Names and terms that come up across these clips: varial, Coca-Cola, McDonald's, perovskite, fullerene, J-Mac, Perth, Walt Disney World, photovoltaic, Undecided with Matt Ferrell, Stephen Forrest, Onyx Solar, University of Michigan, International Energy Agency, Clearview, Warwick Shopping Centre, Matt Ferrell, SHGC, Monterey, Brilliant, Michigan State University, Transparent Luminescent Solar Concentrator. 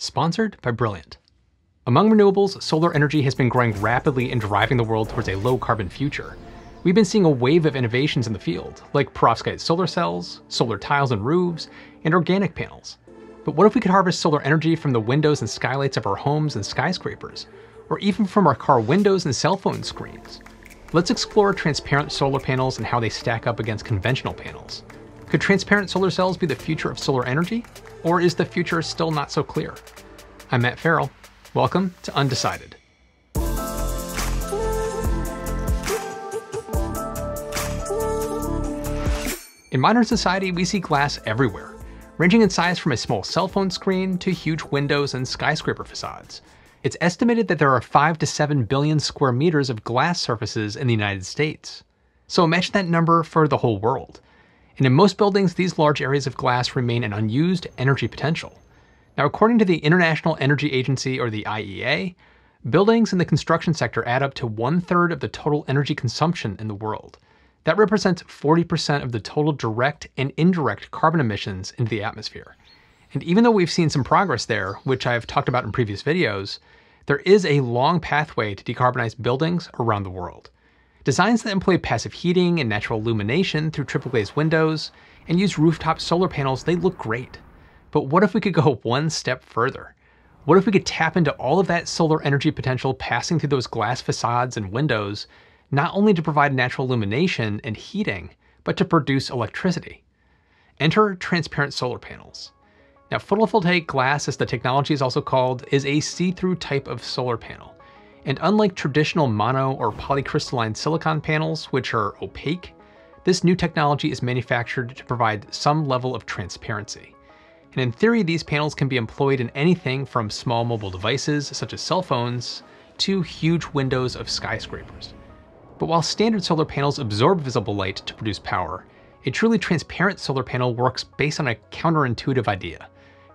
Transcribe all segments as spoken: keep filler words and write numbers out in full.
sponsored by Brilliant. Among renewables, solar energy has been growing rapidly and driving the world towards a low-carbon future. We've been seeing a wave of innovations in the field, like perovskite solar cells, solar tiles and roofs, and organic panels. But what if we could harvest solar energy from the windows and skylights of our homes and skyscrapers, or even from our car windows and cell phone screens? Let's explore transparent solar panels and how they stack up against conventional panels. Could transparent solar cells be the future of solar energy, or is the future still not so clear? I'm Matt Ferrell. Welcome to Undecided. In modern society, we see glass everywhere, ranging in size from a small cell phone screen to huge windows and skyscraper facades. It's estimated that there are five to seven billion square meters of glass surfaces in the United States. So imagine that number for the whole world. And in most buildings, these large areas of glass remain an unused energy potential. Now, according to the International Energy Agency, or the I E A, buildings in the construction sector add up to one-third of the total energy consumption in the world. That represents forty percent of the total direct and indirect carbon emissions into the atmosphere. And even though we've seen some progress there, which I've talked about in previous videos, there is a long pathway to decarbonize buildings around the world. Designs that employ passive heating and natural illumination through triple-glazed windows and use rooftop solar panels, they look great. But what if we could go one step further? What if we could tap into all of that solar energy potential passing through those glass facades and windows, not only to provide natural illumination and heating, but to produce electricity? Enter transparent solar panels. Now, photovoltaic glass, as the technology is also called, is a see-through type of solar panel. And unlike traditional mono or polycrystalline silicon panels, which are opaque, this new technology is manufactured to provide some level of transparency. And in theory, these panels can be employed in anything from small mobile devices, such as cell phones, to huge windows of skyscrapers. But while standard solar panels absorb visible light to produce power, a truly transparent solar panel works based on a counterintuitive idea,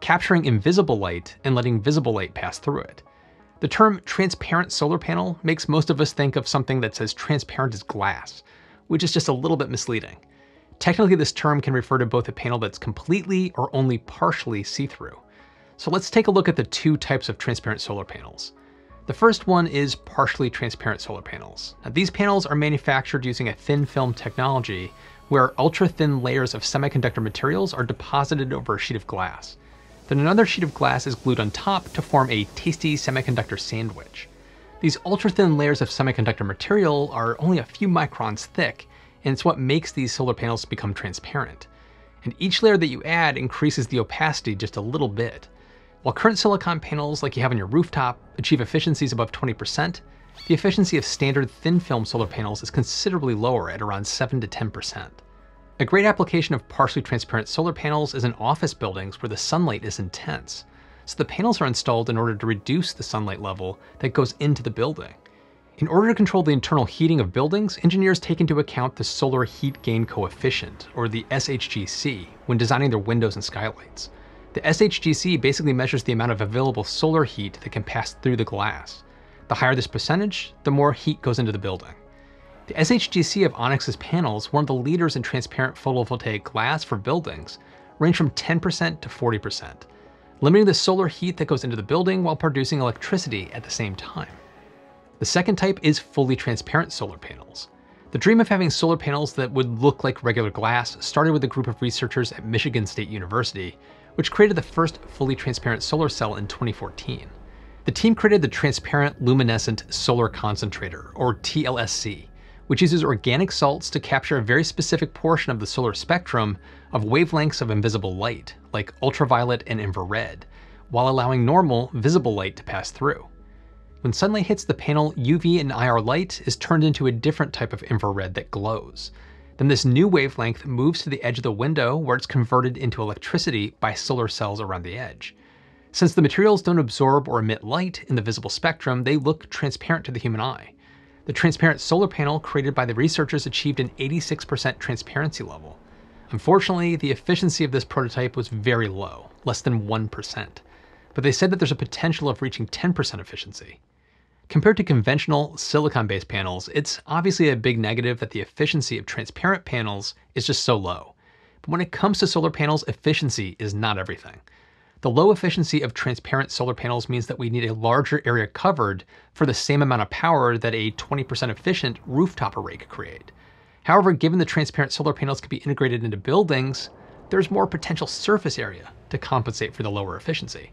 capturing invisible light and letting visible light pass through it. The term transparent solar panel makes most of us think of something that's as transparent as glass, which is just a little bit misleading. Technically, this term can refer to both a panel that's completely or only partially see-through. So let's take a look at the two types of transparent solar panels. The first one is partially transparent solar panels. Now, these panels are manufactured using a thin film technology where ultra-thin layers of semiconductor materials are deposited over a sheet of glass. Then another sheet of glass is glued on top to form a tasty semiconductor sandwich. These ultra-thin layers of semiconductor material are only a few microns thick, and it's what makes these solar panels become transparent. And each layer that you add increases the opacity just a little bit. While current silicon panels like you have on your rooftop achieve efficiencies above twenty percent, the efficiency of standard thin-film solar panels is considerably lower at around seven to ten percent. A great application of partially transparent solar panels is in office buildings where the sunlight is intense, so the panels are installed in order to reduce the sunlight level that goes into the building. In order to control the internal heating of buildings, engineers take into account the solar heat gain coefficient, or the S H G C, when designing their windows and skylights. The S H G C basically measures the amount of available solar heat that can pass through the glass. The higher this percentage, the more heat goes into the building. The S H G C of Onyx's panels, one of the leaders in transparent photovoltaic glass for buildings, range from ten percent to forty percent, limiting the solar heat that goes into the building while producing electricity at the same time. The second type is fully transparent solar panels. The dream of having solar panels that would look like regular glass started with a group of researchers at Michigan State University, which created the first fully transparent solar cell in twenty fourteen. The team created the Transparent Luminescent Solar Concentrator, or T L S C, which uses organic salts to capture a very specific portion of the solar spectrum of wavelengths of invisible light, like ultraviolet and infrared, while allowing normal, visible light to pass through. When sunlight hits the panel, U V and I R light is turned into a different type of infrared that glows. Then this new wavelength moves to the edge of the window where it's converted into electricity by solar cells around the edge. Since the materials don't absorb or emit light in the visible spectrum, they look transparent to the human eye. The transparent solar panel created by the researchers achieved an eighty-six percent transparency level. Unfortunately, the efficiency of this prototype was very low, less than one percent. But they said that there's a potential of reaching ten percent efficiency. Compared to conventional silicon-based panels, it's obviously a big negative that the efficiency of transparent panels is just so low. But when it comes to solar panels, efficiency is not everything. The low efficiency of transparent solar panels means that we need a larger area covered for the same amount of power that a twenty percent efficient rooftop array could create. However, given the transparent solar panels can be integrated into buildings, there's more potential surface area to compensate for the lower efficiency.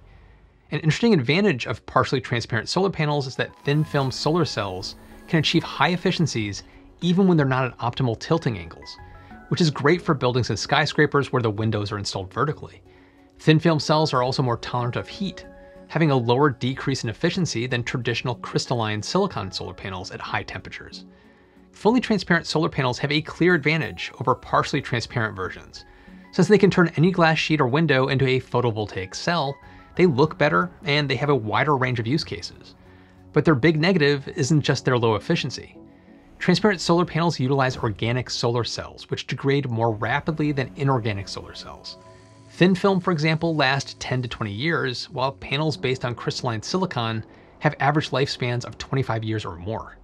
An interesting advantage of partially transparent solar panels is that thin-film solar cells can achieve high efficiencies even when they're not at optimal tilting angles, which is great for buildings and skyscrapers where the windows are installed vertically. Thin-film cells are also more tolerant of heat, having a lower decrease in efficiency than traditional crystalline silicon solar panels at high temperatures. Fully transparent solar panels have a clear advantage over partially transparent versions. Since they can turn any glass sheet or window into a photovoltaic cell, they look better and they have a wider range of use cases. But their big negative isn't just their low efficiency. Transparent solar panels utilize organic solar cells, which degrade more rapidly than inorganic solar cells. Thin film, for example, lasts ten to twenty years, while panels based on crystalline silicon have average lifespans of twenty-five years or more.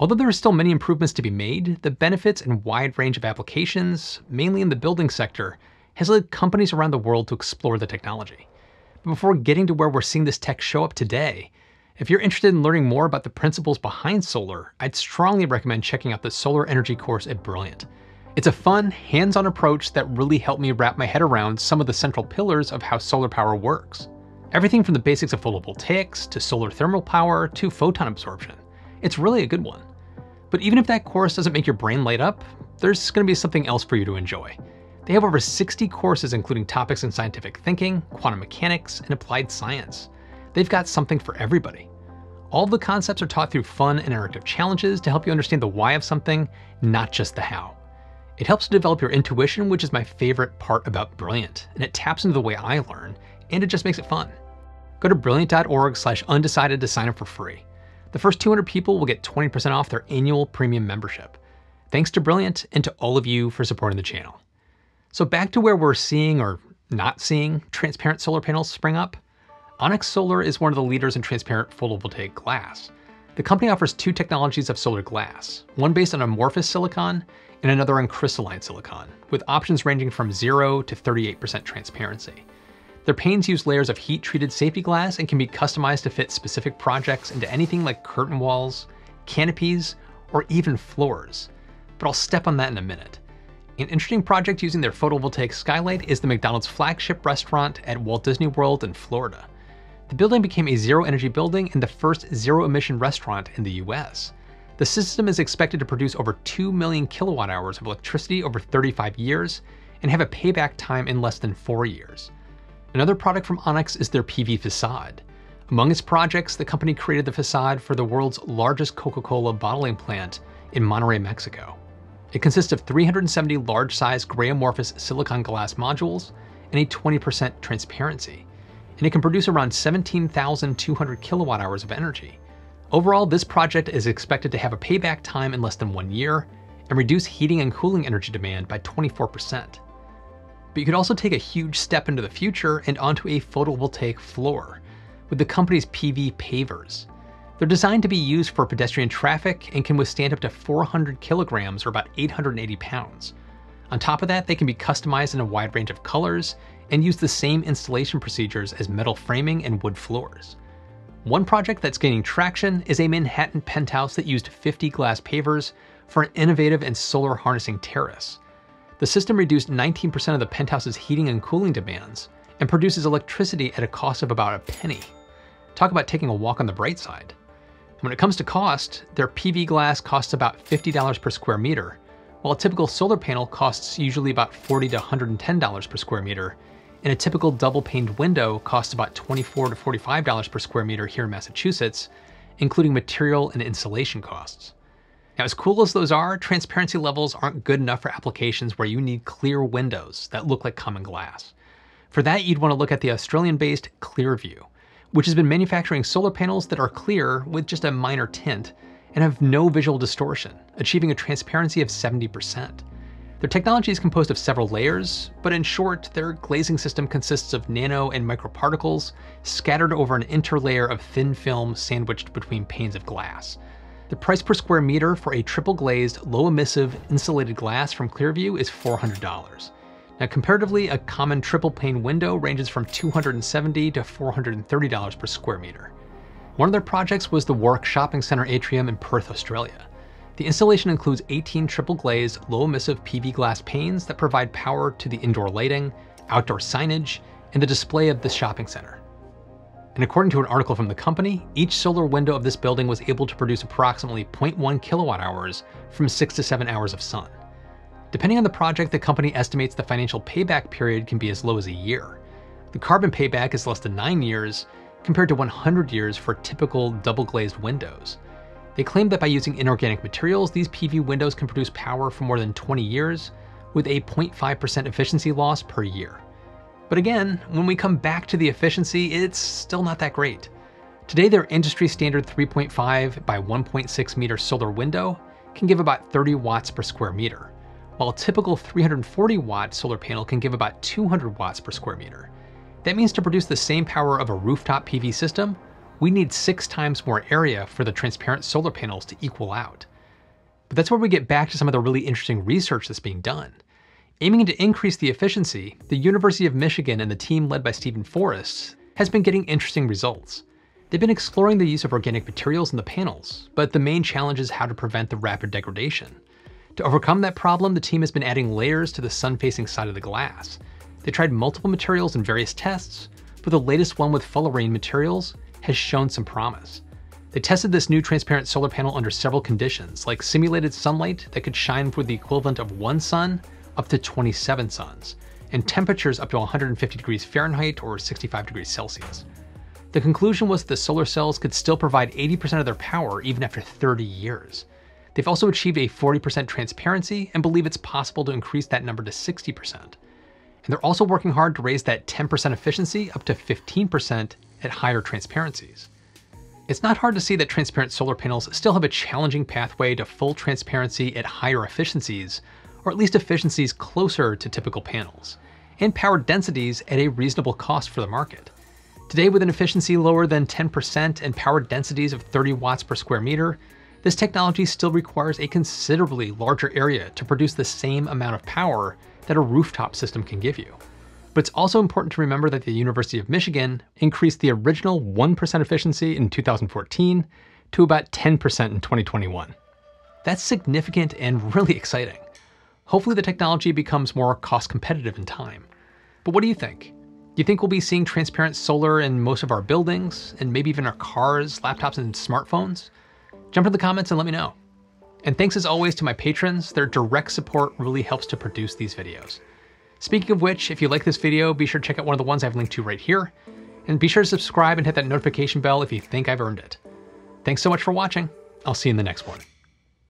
Although there are still many improvements to be made, the benefits and wide range of applications, mainly in the building sector, has led companies around the world to explore the technology. But before getting to where we're seeing this tech show up today, if you're interested in learning more about the principles behind solar, I'd strongly recommend checking out the Solar Energy course at Brilliant. It's a fun, hands-on approach that really helped me wrap my head around some of the central pillars of how solar power works. Everything from the basics of photovoltaics, to solar thermal power, to photon absorption. It's really a good one. But even if that course doesn't make your brain light up, there's going to be something else for you to enjoy. They have over sixty courses including topics in scientific thinking, quantum mechanics, and applied science. They've got something for everybody. All of the concepts are taught through fun and interactive challenges to help you understand the why of something, not just the how. It helps to develop your intuition, which is my favorite part about Brilliant, and it taps into the way I learn, and it just makes it fun. Go to brilliant dot org slash undecided to sign up for free. The first two hundred people will get twenty percent off their annual premium membership. Thanks to Brilliant and to all of you for supporting the channel. So back to where we're seeing or not seeing transparent solar panels spring up. Onyx Solar is one of the leaders in transparent photovoltaic glass. The company offers two technologies of solar glass, one based on amorphous silicon and another on crystalline silicon, with options ranging from zero to thirty-eight percent transparency. Their panes use layers of heat-treated safety glass and can be customized to fit specific projects into anything like curtain walls, canopies, or even floors. But I'll step on that in a minute. An interesting project using their photovoltaic skylight is the McDonald's flagship restaurant at Walt Disney World in Florida. The building became a zero-energy building and the first zero-emission restaurant in the U S. The system is expected to produce over two million kilowatt hours of electricity over thirty-five years and have a payback time in less than four years. Another product from Onyx is their P V facade. Among its projects, the company created the facade for the world's largest Coca-Cola bottling plant in Monterey, Mexico. It consists of three hundred seventy large-sized gray amorphous silicon glass modules and a twenty percent transparency, and it can produce around seventeen thousand two hundred kilowatt hours of energy. Overall, this project is expected to have a payback time in less than one year and reduce heating and cooling energy demand by twenty-four percent. But you could also take a huge step into the future and onto a photovoltaic floor with the company's P V pavers. They're designed to be used for pedestrian traffic and can withstand up to four hundred kilograms or about eight hundred eighty pounds. On top of that, they can be customized in a wide range of colors and use the same installation procedures as metal framing and wood floors. One project that's gaining traction is a Manhattan penthouse that used fifty glass pavers for an innovative and solar harnessing terrace. The system reduced nineteen percent of the penthouse's heating and cooling demands and produces electricity at a cost of about a penny. Talk about taking a walk on the bright side. And when it comes to cost, their P V glass costs about fifty dollars per square meter, while a typical solar panel costs usually about forty to one hundred ten dollars per square meter, and a typical double-paned window costs about twenty-four to forty-five dollars per square meter here in Massachusetts, including material and installation costs. Now, as cool as those are, transparency levels aren't good enough for applications where you need clear windows that look like common glass. For that, you'd want to look at the Australian-based Clearview, which has been manufacturing solar panels that are clear with just a minor tint and have no visual distortion, achieving a transparency of seventy percent. Their technology is composed of several layers, but in short, their glazing system consists of nano and microparticles scattered over an interlayer of thin film sandwiched between panes of glass. The price per square meter for a triple glazed, low emissive, insulated glass from Clearview is four hundred dollars. Now, comparatively, a common triple pane window ranges from two hundred seventy dollars to four hundred thirty dollars per square meter. One of their projects was the Warwick Shopping Centre atrium in Perth, Australia. The installation includes eighteen triple-glazed, low-emissive P V glass panes that provide power to the indoor lighting, outdoor signage, and the display of the shopping center. And according to an article from the company, each solar window of this building was able to produce approximately zero point one kilowatt hours from six to seven hours of sun. Depending on the project, the company estimates the financial payback period can be as low as a year. The carbon payback is less than nine years, compared to one hundred years for typical double-glazed windows. They claim that by using inorganic materials, these P V windows can produce power for more than twenty years, with a zero point five percent efficiency loss per year. But again, when we come back to the efficiency, it's still not that great. Today, their industry standard three point five by one point six meter solar window can give about thirty watts per square meter, while a typical three hundred forty watt solar panel can give about two hundred watts per square meter. That means to produce the same power of a rooftop P V system, we need six times more area for the transparent solar panels to equal out. But that's where we get back to some of the really interesting research that's being done. Aiming to increase the efficiency, the University of Michigan and the team led by Stephen Forrest has been getting interesting results. They've been exploring the use of organic materials in the panels, but the main challenge is how to prevent the rapid degradation. To overcome that problem, the team has been adding layers to the sun-facing side of the glass. They tried multiple materials in various tests, but the latest one with fullerene materials has shown some promise. They tested this new transparent solar panel under several conditions, like simulated sunlight that could shine with the equivalent of one sun up to twenty-seven suns, and temperatures up to one hundred fifty degrees Fahrenheit or sixty-five degrees Celsius. The conclusion was that the solar cells could still provide eighty percent of their power even after thirty years. They've also achieved a forty percent transparency and believe it's possible to increase that number to sixty percent. And they're also working hard to raise that ten percent efficiency up to fifteen percent at higher transparencies. It's not hard to see that transparent solar panels still have a challenging pathway to full transparency at higher efficiencies, or at least efficiencies closer to typical panels, and power densities at a reasonable cost for the market. Today, with an efficiency lower than ten percent and power densities of thirty watts per square meter, this technology still requires a considerably larger area to produce the same amount of power that a rooftop system can give you. But it's also important to remember that the University of Michigan increased the original one percent efficiency in two thousand fourteen to about ten percent in twenty twenty-one. That's significant and really exciting. Hopefully the technology becomes more cost competitive in time. But what do you think? Do you think we'll be seeing transparent solar in most of our buildings, and maybe even our cars, laptops, and smartphones? Jump in the comments and let me know. And thanks as always to my patrons, their direct support really helps to produce these videos. Speaking of which, if you like this video, be sure to check out one of the ones I've linked to right here, and be sure to subscribe and hit that notification bell if you think I've earned it. Thanks so much for watching. I'll see you in the next one.